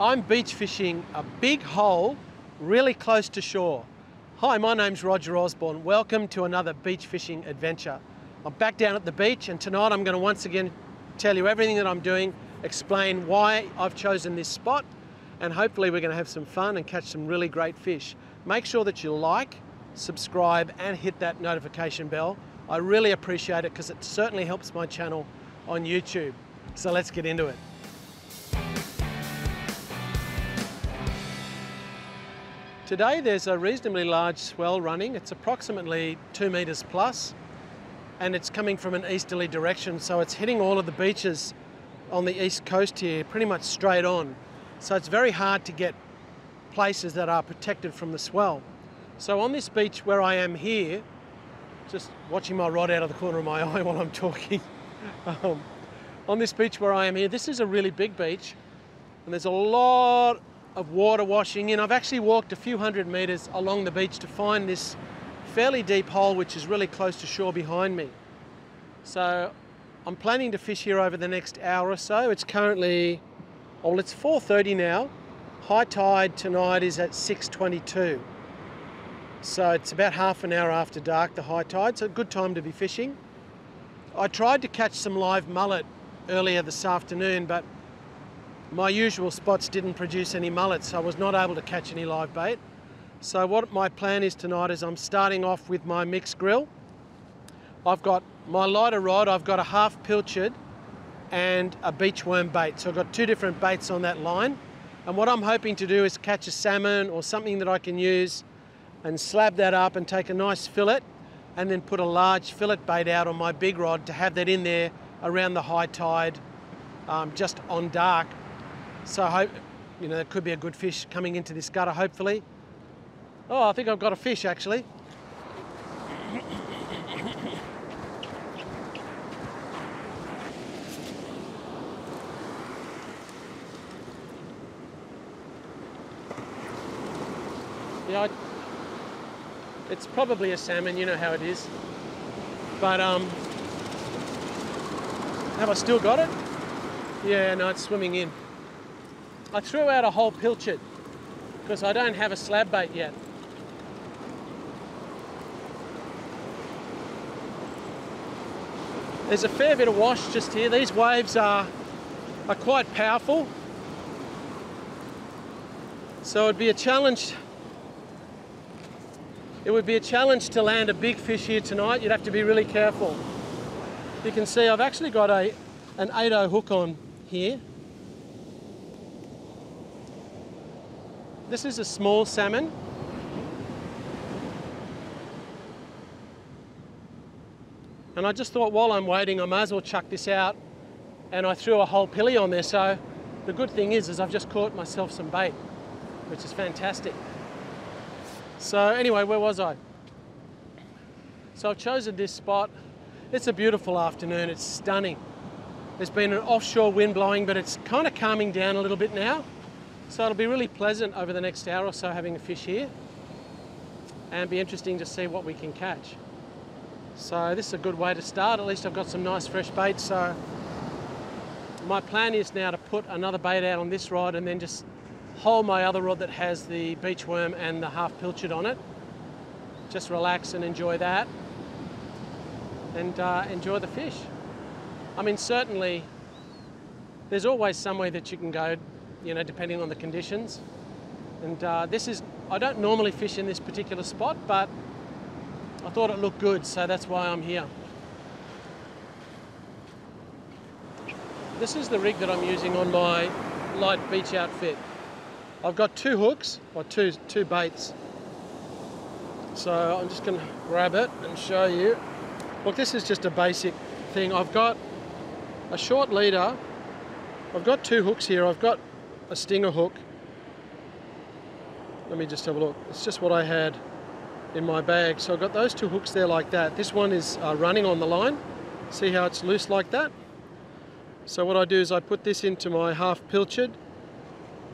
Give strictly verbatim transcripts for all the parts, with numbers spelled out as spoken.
I'm beach fishing a big hole really close to shore. Hi, my name's Roger Osborne. Welcome to another beach fishing adventure. I'm back down at the beach, and tonight I'm going to once again tell you everything that I'm doing, explain why I've chosen this spot, and hopefully we're going to have some fun and catch some really great fish. Make sure that you like, subscribe, and hit that notification bell. I really appreciate it because it certainly helps my channel on YouTube. So let's get into it. Today there's a reasonably large swell running. It's approximately two meters plus, and it's coming from an easterly direction, so it's hitting all of the beaches on the east coast here pretty much straight on. So it's very hard to get places that are protected from the swell. So on this beach where I am here, just watching my rod out of the corner of my eye while I'm talking, um, on this beach where I am here, this is a really big beach, and there's a lot of water washing in. I've actually walked a few hundred meters along the beach to find this fairly deep hole which is really close to shore behind me. So I'm planning to fish here over the next hour or so. It's currently, well, it's four thirty now. High tide tonight is at six twenty-two. So it's about half an hour after dark, the high tide, so a good time to be fishing. I tried to catch some live mullet earlier this afternoon, but my usual spots didn't produce any mullets, so I was not able to catch any live bait. So what my plan is tonight is I'm starting off with my mixed grill. I've got my lighter rod, I've got a half pilchard and a beachworm bait. So I've got two different baits on that line. And what I'm hoping to do is catch a salmon or something that I can use and slab that up and take a nice fillet and then put a large fillet bait out on my big rod to have that in there around the high tide, um, just on dark. So I hope, you know, there could be a good fish coming into this gutter, hopefully. Oh, I think I've got a fish, actually. Yeah, I, it's probably a salmon, you know how it is. But, um, have I still got it? Yeah, no, it's swimming in. I threw out a whole pilchard because I don't have a slab bait yet. There's a fair bit of wash just here. These waves are, are quite powerful. So it'd be a challenge. It would be a challenge to land a big fish here tonight. You'd have to be really careful. You can see I've actually got a, an eight oh hook on here. This is a small salmon. And I just thought while I'm waiting, I might as well chuck this out. And I threw a whole pilly on there. So the good thing is, is I've just caught myself some bait, which is fantastic. So anyway, where was I? So I've chosen this spot. It's a beautiful afternoon. It's stunning. There's been an offshore wind blowing, but it's kind of calming down a little bit now. So it'll be really pleasant over the next hour or so having a fish here, and be interesting to see what we can catch. So this is a good way to start. At least I've got some nice fresh bait. So my plan is now to put another bait out on this rod and then just hold my other rod that has the beachworm and the half pilchard on it. Just relax and enjoy that, and uh, enjoy the fish. I mean, certainly there's always some way that you can go, you know, depending on the conditions. And uh, this is, I don't normally fish in this particular spot, but I thought it looked good, so that's why I'm here. This is the rig that I'm using on my light beach outfit. I've got two hooks, or two, two baits. So I'm just gonna grab it and show you. Look, this is just a basic thing. I've got a short leader. I've got two hooks here. I've got a stinger hook. Let me just have a look. It's just what I had in my bag. So I've got those two hooks there like that. This one is uh, running on the line. See how it's loose like that? So what I do is I put this into my half pilchard,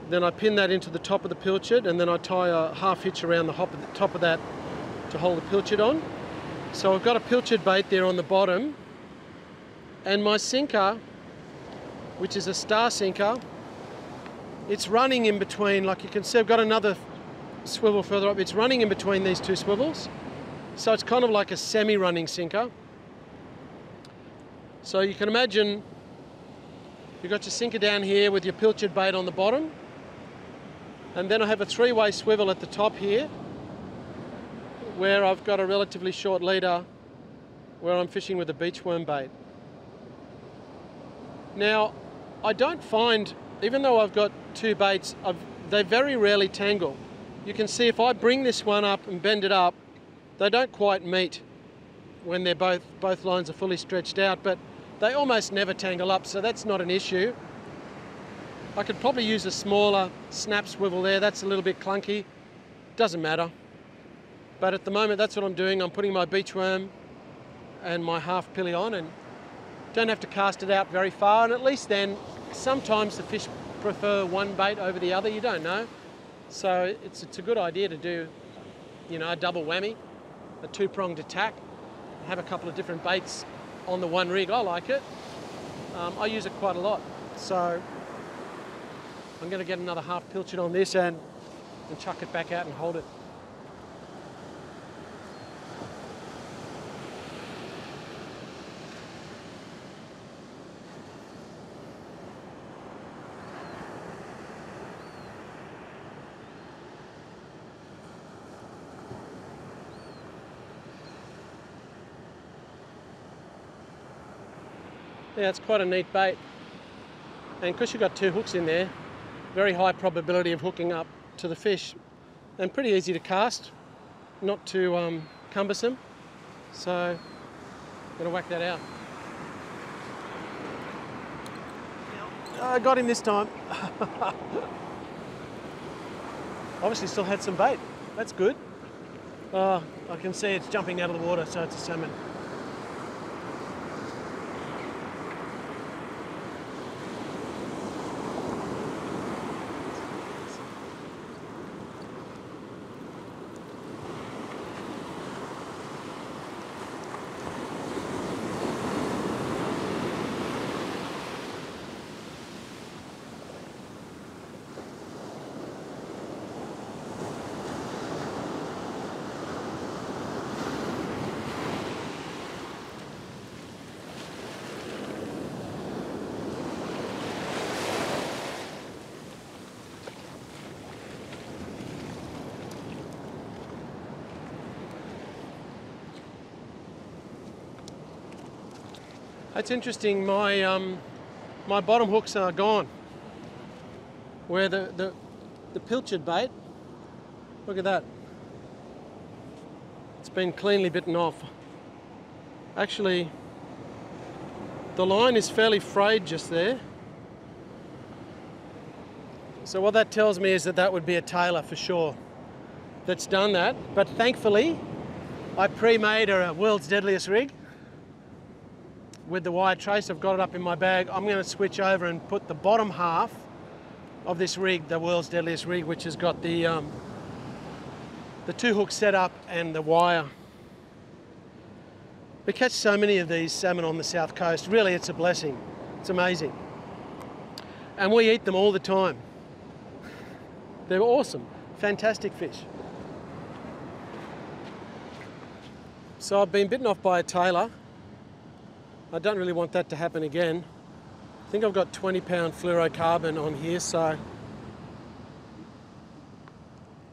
then I pin that into the top of the pilchard, and then I tie a half hitch around the, hop of the top of that to hold the pilchard on. So I've got a pilchard bait there on the bottom, and my sinker, which is a star sinker, it's running in between, like you can see I've got another swivel further up, it's running in between these two swivels, so it's kind of like a semi-running sinker. So you can imagine you've got your sinker down here with your pilchard bait on the bottom, and then I have a three-way swivel at the top here where I've got a relatively short leader where I'm fishing with a beachworm bait. Now I don't find, even though I've got two baits, I've, they very rarely tangle. You can see if I bring this one up and bend it up, they don't quite meet when they're both, both lines are fully stretched out, but they almost never tangle up, so that's not an issue. I could probably use a smaller snap swivel there, that's a little bit clunky, doesn't matter. But at the moment that's what I'm doing, I'm putting my beachworm and my half pilly on and don't have to cast it out very far, and at least then sometimes the fish prefer one bait over the other, you don't know. So it's, it's a good idea to do, you know, a double whammy, a two-pronged attack, have a couple of different baits on the one rig. I like it. Um, I use it quite a lot. So I'm going to get another half pilchard on this and, and chuck it back out and hold it. Yeah, it's quite a neat bait, and because you've got two hooks in there, very high probability of hooking up to the fish, and pretty easy to cast, not too um, cumbersome, so I'm going to whack that out. Oh, I got him this time. Obviously still had some bait, that's good. Oh, I can see it's jumping out of the water, so it's a salmon. It's interesting, my, um, my bottom hooks are gone. Where the, the, the pilchard bait, look at that. It's been cleanly bitten off. Actually, the line is fairly frayed just there. So what that tells me is that that would be a tailer for sure that's done that. But thankfully, I pre-made a world's deadliest rig with the wire trace. I've got it up in my bag. I'm going to switch over and put the bottom half of this rig, the world's deadliest rig, which has got the, um, the two hooks set up and the wire. We catch so many of these salmon on the south coast. Really, it's a blessing. It's amazing. And we eat them all the time. They're awesome, fantastic fish. So I've been bitten off by a tailer. I don't really want that to happen again. I think I've got twenty pound fluorocarbon on here, so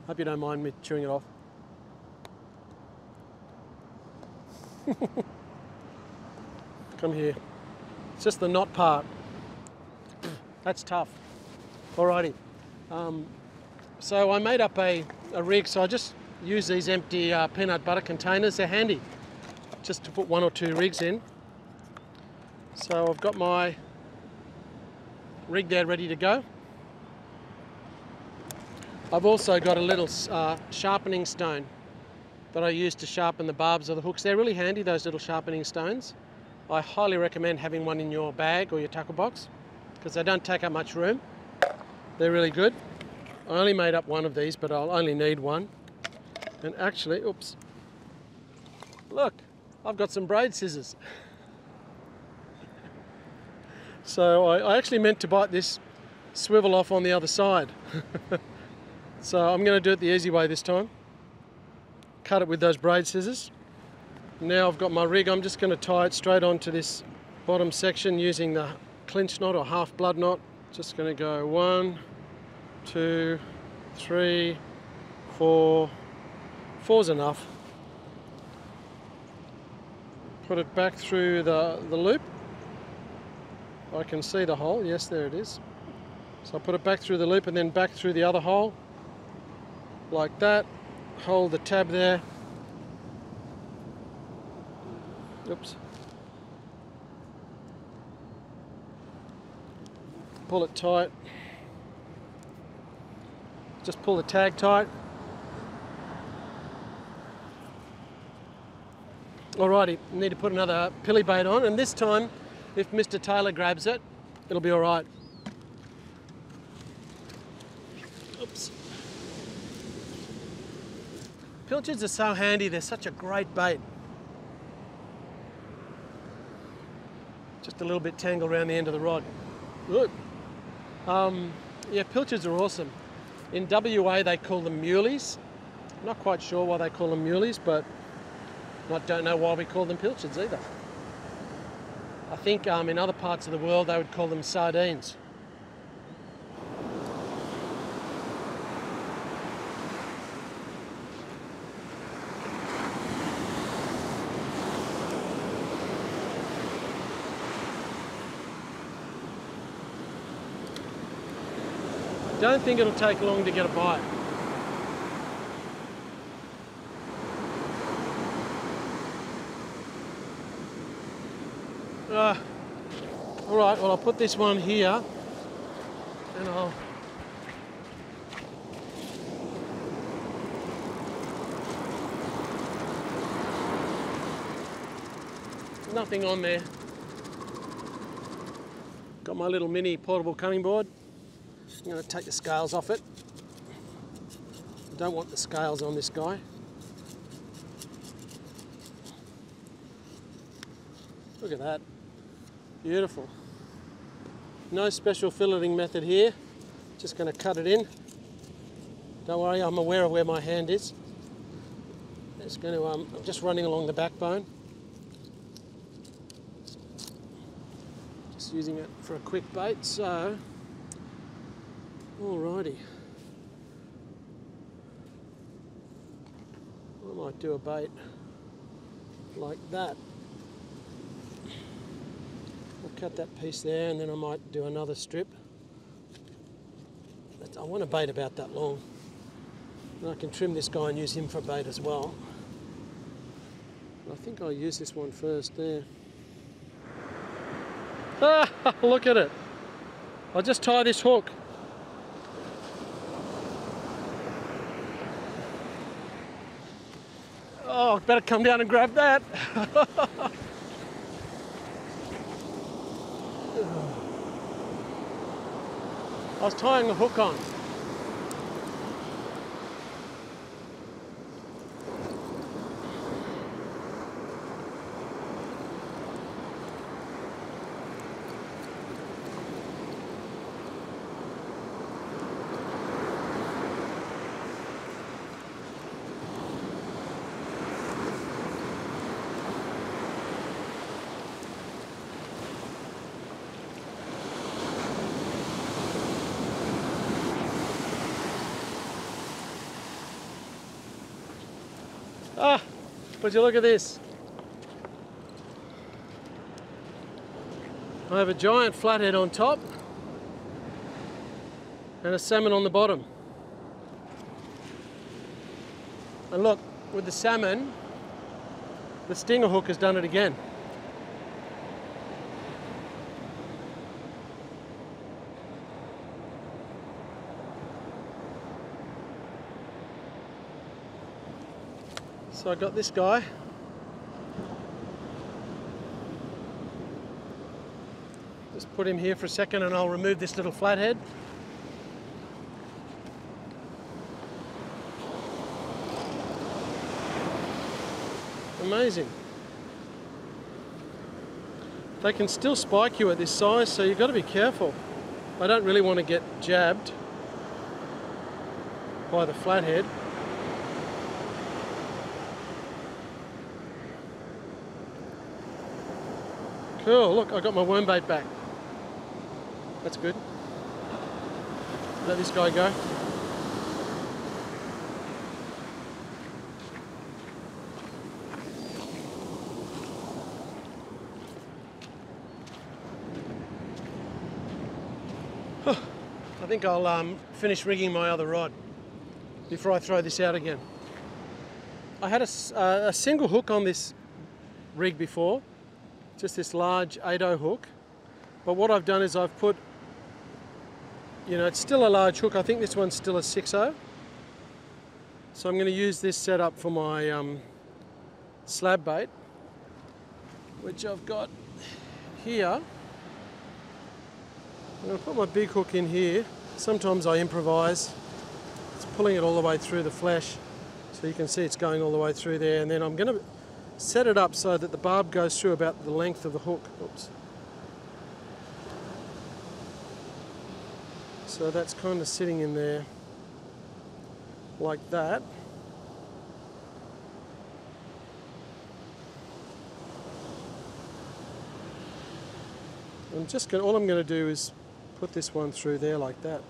hope you don't mind me chewing it off. Come here. It's just the knot part. That's tough. Alrighty. Um, so I made up a, a rig, so I just use these empty uh, peanut butter containers. They're handy just to put one or two rigs in. So I've got my rig there ready to go. I've also got a little uh, sharpening stone that I use to sharpen the barbs of the hooks. They're really handy, those little sharpening stones. I highly recommend having one in your bag or your tackle box because they don't take up much room. They're really good. I only made up one of these, but I'll only need one. And actually, oops, look, I've got some braid scissors. So I actually meant to bite this swivel off on the other side. So I'm going to do it the easy way this time. Cut it with those braid scissors. Now I've got my rig, I'm just going to tie it straight onto this bottom section using the clinch knot or half blood knot. Just going to go one, two, three, four. Four's enough. Put it back through the, the loop. I can see the hole, yes, there it is. So I put it back through the loop and then back through the other hole, like that. Hold the tab there. Oops. Pull it tight. Just pull the tag tight. Alrighty, need to put another pilly bait on, and this time, if Mister Taylor grabs it, it'll be alright. Oops. Pilchards are so handy, they're such a great bait. Just a little bit tangled around the end of the rod. Look. Um, yeah, pilchards are awesome. In W A they call them muleys. I'm not quite sure why they call them muleys, but I don't know why we call them pilchards either. I think um, in other parts of the world they would call them sardines. Don't think it'll take long to get a bite. Uh, all right, well I'll put this one here and I'll nothing on there. Got my little mini portable cutting board. I'm going to take the scales off it. I don't want the scales on this guy. Look at that. Beautiful. No special filleting method here. Just going to cut it in. Don't worry, I'm aware of where my hand is. It's going to, um, I'm just running along the backbone. Just using it for a quick bait, so. Alrighty. I might do a bait like that. I'll cut that piece there and then I might do another strip. I want a bait about that long. And I can trim this guy and use him for a bait as well. I think I'll use this one first there. Ah, look at it. I'll just tie this hook. Oh, better come down and grab that. I was tying the hook on. Ah, would you look at this? I have a giant flathead on top and a salmon on the bottom. And look, with the salmon, the stinger hook has done it again. So I got this guy. Just put him here for a second and I'll remove this little flathead. Amazing. They can still spike you at this size, so you've got to be careful. I don't really want to get jabbed by the flathead. Cool, look, I got my worm bait back. That's good. Let this guy go. Huh. I think I'll um, finish rigging my other rod before I throw this out again. I had a, uh, a single hook on this rig before, just this large eight oh hook, but what I've done is I've put, you know, it's still a large hook. I think this one's still a six oh, so I'm going to use this setup for my um, slab bait, which I've got here. I'm going to put my big hook in here. Sometimes I improvise. It's pulling it all the way through the flesh, so you can see it's going all the way through there, and then I'm going to set it up so that the barb goes through about the length of the hook. Oops. So that's kind of sitting in there like that. I'm just going. All I'm going to do is put this one through there like that.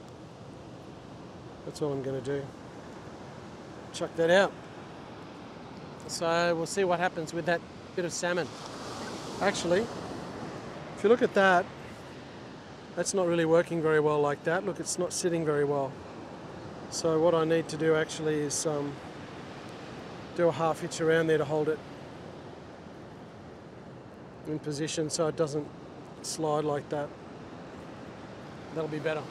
That's all I'm going to do. Chuck that out. So we'll see what happens with that bit of salmon. Actually, if you look at that, that's not really working very well like that. Look, it's not sitting very well. So what I need to do actually is um, do a half hitch around there to hold it in position so it doesn't slide like that. That'll be better.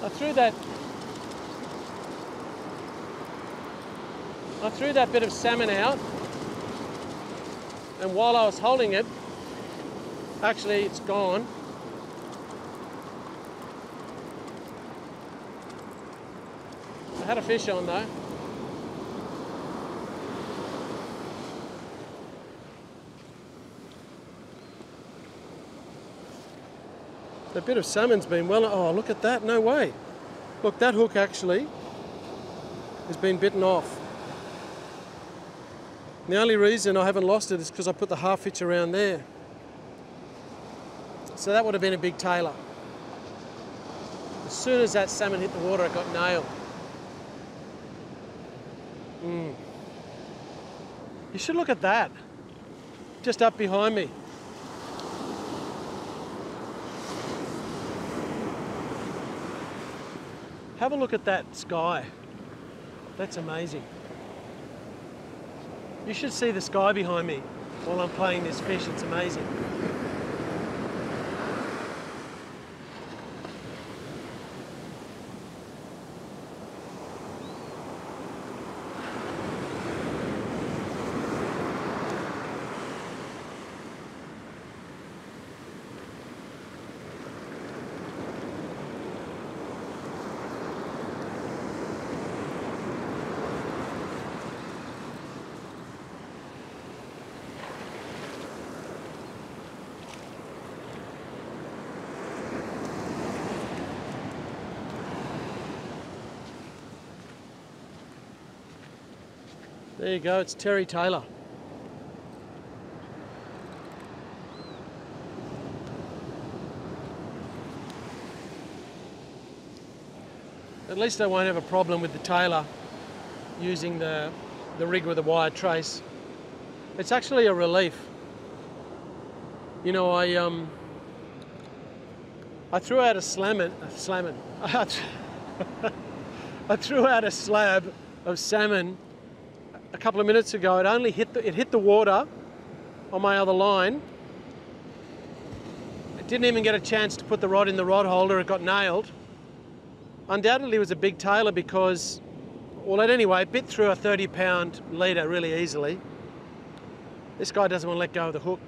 I threw that, I threw that bit of salmon out, and while I was holding it, actually it's gone. I had a fish on though. A bit of salmon's been well. Oh, look at that! No way. Look, that hook actually has been bitten off. And the only reason I haven't lost it is because I put the half hitch around there. So that would have been a big tailer. As soon as that salmon hit the water, it got nailed. Mm. You should look at that. Just up behind me. Have a look at that sky. That's amazing. You should see the sky behind me while I'm playing this fish. It's amazing. There you go, it's Terry Taylor. At least I won't have a problem with the Taylor using the, the rig with a wire trace. It's actually a relief. You know, I, um, I threw out a slammon, uh, slammon. I, th I threw out a slab of salmon a couple of minutes ago. It only hit the, it hit the water on my other line. It didn't even get a chance to put the rod in the rod holder. It got nailed. Undoubtedly it was a big tailer because, well, at any rate, bit through a thirty pound leader really easily. This guy doesn't want to let go of the hook.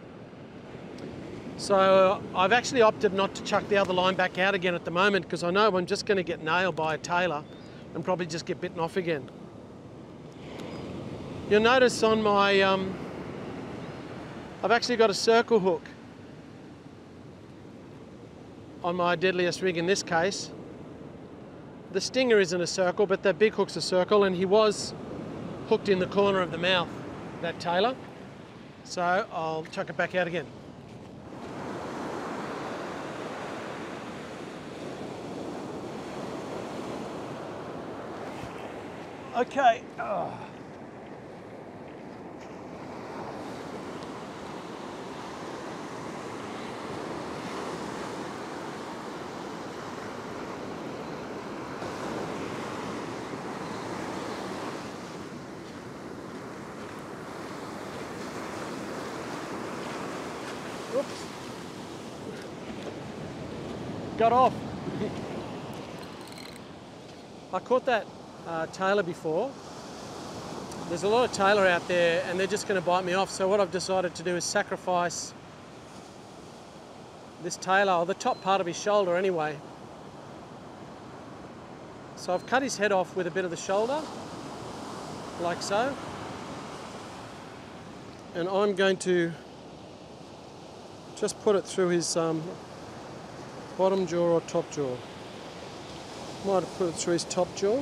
So I've actually opted not to chuck the other line back out again at the moment because I know I'm just going to get nailed by a tailer and probably just get bitten off again. You'll notice on my, um, I've actually got a circle hook on my deadliest rig in this case. The stinger isn't a circle, but that big hook's a circle, and he was hooked in the corner of the mouth, that tailer. So I'll chuck it back out again. Okay. Oh. Oops. Got off. I caught that Uh, tailer before. There's a lot of tailer out there and they're just going to bite me off, so what I've decided to do is sacrifice this tailer, or the top part of his shoulder anyway. So I've cut his head off with a bit of the shoulder, like so, and I'm going to just put it through his um, bottom jaw or top jaw. Might have put it through his top jaw.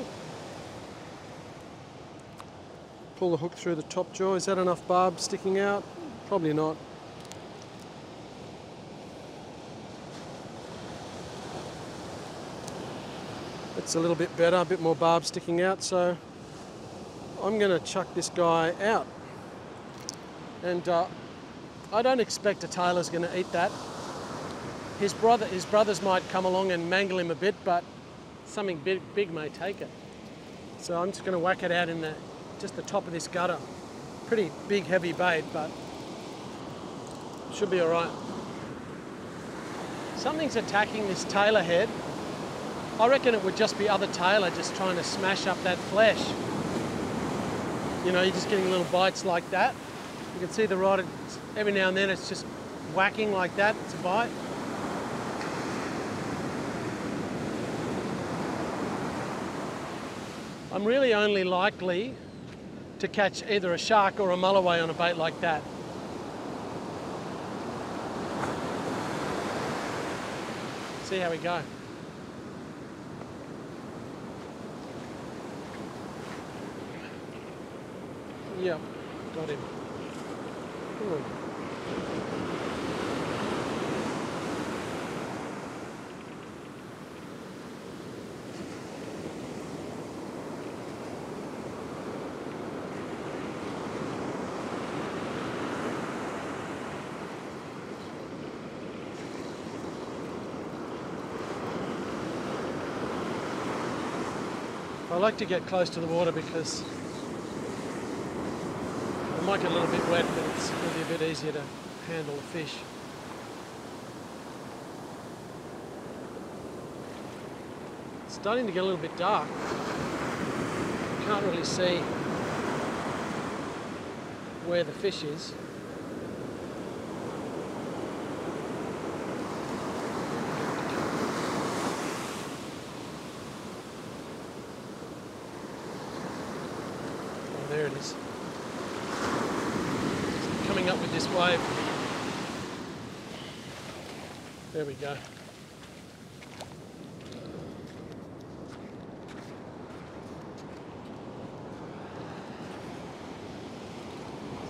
Pull the hook through the top jaw. Is that enough barb sticking out? Probably not. It's a little bit better, a bit more barb sticking out, so I'm going to chuck this guy out. And uh, I don't expect a tailor's going to eat that. His brother, his brothers might come along and mangle him a bit, but something big, big may take it. So I'm just going to whack it out in the just the top of this gutter. Pretty big, heavy bait, but should be all right. Something's attacking this tailor head. I reckon it would just be other tailor just trying to smash up that flesh. You know, you're just getting little bites like that. You can see the rod, every now and then it's just whacking like that, it's a bite. I'm really only likely to catch either a shark or a mulloway on a bait like that. See how we go. Yep, got him. Ooh. I like to get close to the water because it might get a little bit wet, but it's going to be a bit easier to handle the fish. It's starting to get a little bit dark. You can't really see where the fish is. There it is. It's coming up with this wave. There we go.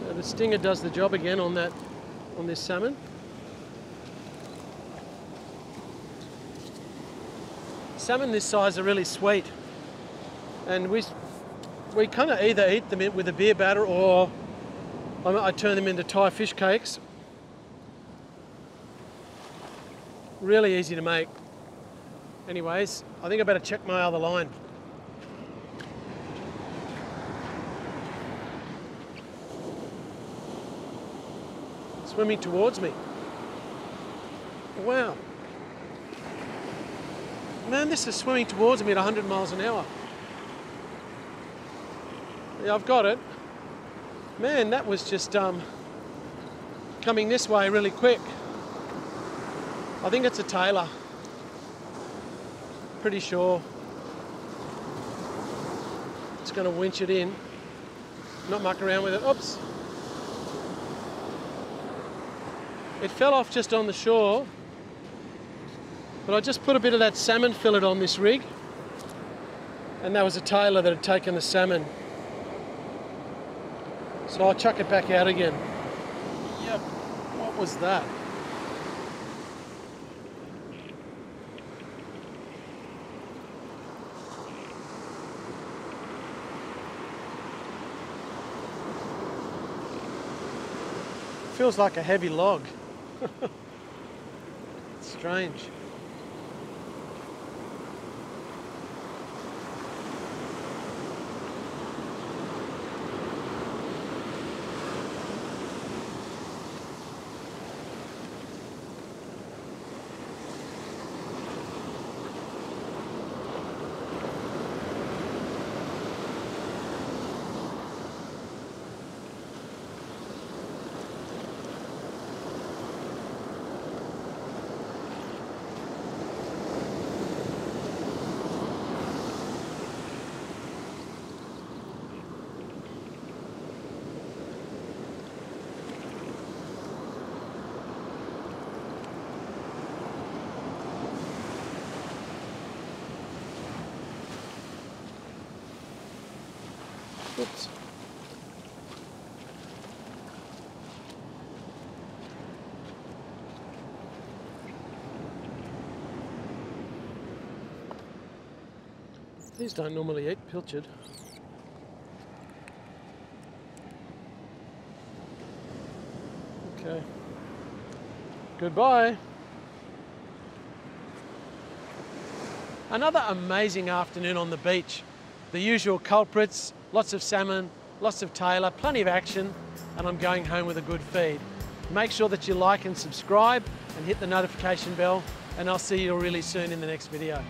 So the stinger does the job again on that, on this salmon. Salmon this size are really sweet, and we. We kind of either eat them with a beer batter or I turn them into Thai fish cakes. Really easy to make. Anyways, I think I better check my other line. Swimming towards me. Wow. Man, this is swimming towards me at one hundred miles an hour. Yeah, I've got it. Man, that was just um, coming this way really quick. I think it's a Taylor. Pretty sure. It's going to winch it in. Not muck around with it. Oops. It fell off just on the shore. But I just put a bit of that salmon fillet on this rig. And that was a Taylor that had taken the salmon. So I'll chuck it back out again. Yep. What was that? Feels like a heavy log. It's strange. Oops. These don't normally eat pilchard. Okay. Goodbye. Another amazing afternoon on the beach. The usual culprits. Lots of salmon, lots of Taylor, plenty of action, and I'm going home with a good feed. Make sure that you like and subscribe and hit the notification bell, and I'll see you really soon in the next video.